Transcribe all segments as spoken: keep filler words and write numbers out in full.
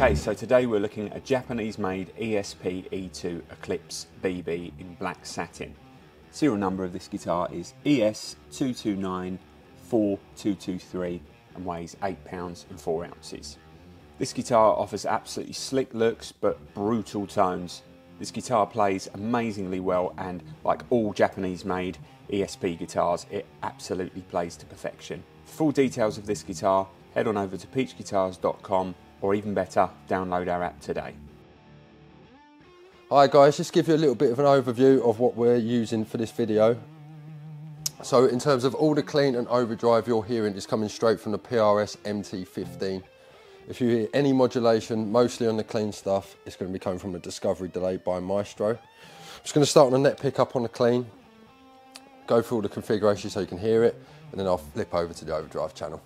Okay, so today we're looking at a Japanese-made E S P E two Eclipse B B in black satin. Serial number of this guitar is E S two two nine four two two three and weighs eight pounds and four ounces. This guitar offers absolutely slick looks but brutal tones. This guitar plays amazingly well, and like all Japanese-made E S P guitars, it absolutely plays to perfection. For full details of this guitar, head on over to peach guitars dot com, or even better, download our app today. Hi guys, just give you a little bit of an overview of what we're using for this video. So in terms of all the clean and overdrive you're hearing is coming straight from the P R S M T fifteen. If you hear any modulation, mostly on the clean stuff, it's going to be coming from the Discovery Delay by Maestro. I'm just going to start on a neck pickup on the clean, go through all the configuration so you can hear it, and then I'll flip over to the overdrive channel.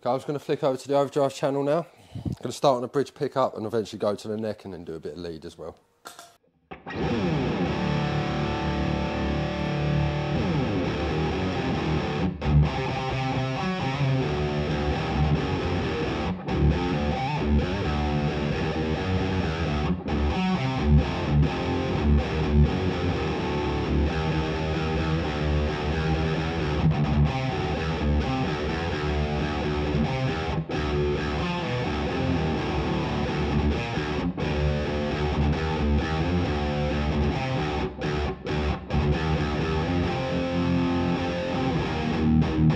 Okay, I'm just going to flick over to the overdrive channel now. I'm going to start on a bridge pickup and eventually go to the neck and then do a bit of lead as well. We'll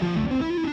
be right back.